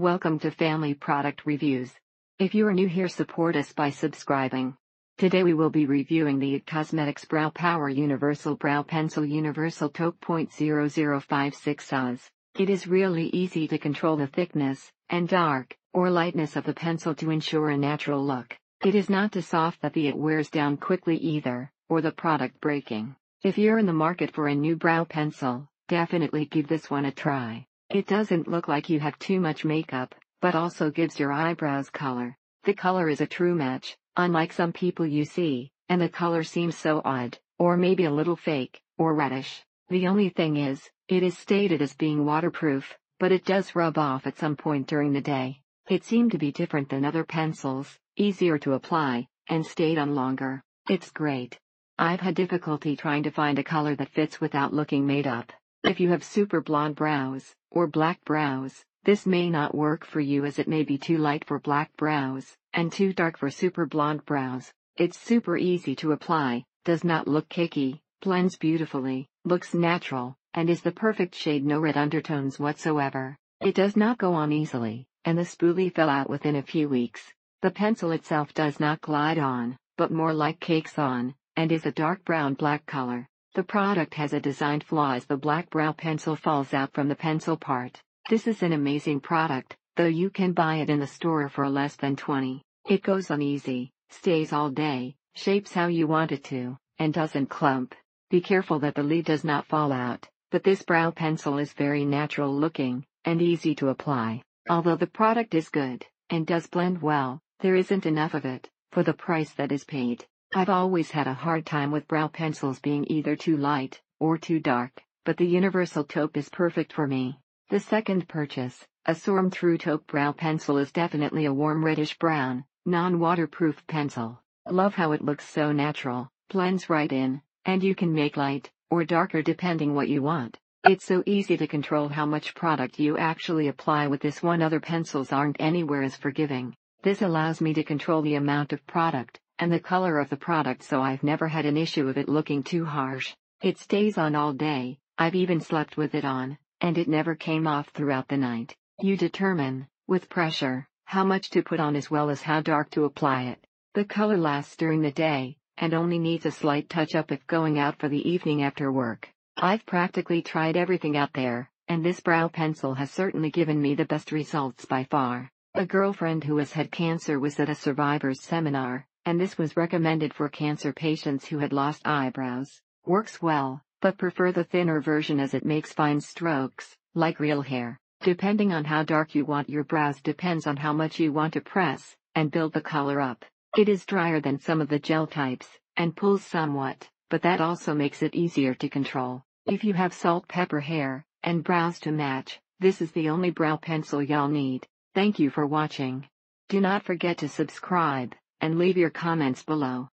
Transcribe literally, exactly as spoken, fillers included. Welcome to Family Product Reviews. If you are new here, support us by subscribing. Today we will be reviewing the I T Cosmetics Brow Power Universal Brow Pencil Universal Taupe zero point zero zero five six oz. It is really easy to control the thickness, and dark, or lightness of the pencil to ensure a natural look. It is not too soft that the it wears down quickly either, or the product breaking. If you're in the market for a new brow pencil, definitely give this one a try. It doesn't look like you have too much makeup, but also gives your eyebrows color. The color is a true match, unlike some people you see, and the color seems so odd, or maybe a little fake, or reddish. The only thing is, it is stated as being waterproof, but it does rub off at some point during the day. It seemed to be different than other pencils, easier to apply, and stayed on longer. It's great. I've had difficulty trying to find a color that fits without looking made up. If you have super blonde brows, or black brows, this may not work for you as it may be too light for black brows, and too dark for super blonde brows. It's super easy to apply, does not look cakey, blends beautifully, looks natural, and is the perfect shade, no red undertones whatsoever. It does not go on easily, and the spoolie fell out within a few weeks. The pencil itself does not glide on, but more like cakes on, and is a dark brown black color. The product has a design flaw as the black brow pencil falls out from the pencil part. This is an amazing product, though you can buy it in the store for less than twenty dollars. It goes on easy, stays all day, shapes how you want it to, and doesn't clump. Be careful that the lead does not fall out, but this brow pencil is very natural looking, and easy to apply. Although the product is good, and does blend well, there isn't enough of it, for the price that is paid. I've always had a hard time with brow pencils being either too light, or too dark, but the Universal Taupe is perfect for me. The second purchase, a Sorm Through Taupe brow pencil, is definitely a warm reddish brown, non-waterproof pencil. Love how it looks so natural, blends right in, and you can make light, or darker depending what you want. It's so easy to control how much product you actually apply with this one. Other pencils aren't anywhere as forgiving. This allows me to control the amount of product, and the color of the product, so I've never had an issue of it looking too harsh. It stays on all day, I've even slept with it on, and it never came off throughout the night. You determine, with pressure, how much to put on as well as how dark to apply it. The color lasts during the day, and only needs a slight touch-up if going out for the evening after work. I've practically tried everything out there, and this brow pencil has certainly given me the best results by far. A girlfriend who has had cancer was at a survivor's seminar, and this was recommended for cancer patients who had lost eyebrows. Works well, but prefer the thinner version as it makes fine strokes, like real hair. Depending on how dark you want your brows depends on how much you want to press, and build the color up. It is drier than some of the gel types, and pulls somewhat, but that also makes it easier to control. If you have salt pepper hair, and brows to match, this is the only brow pencil y'all need. Thank you for watching. Do not forget to subscribe, and leave your comments below.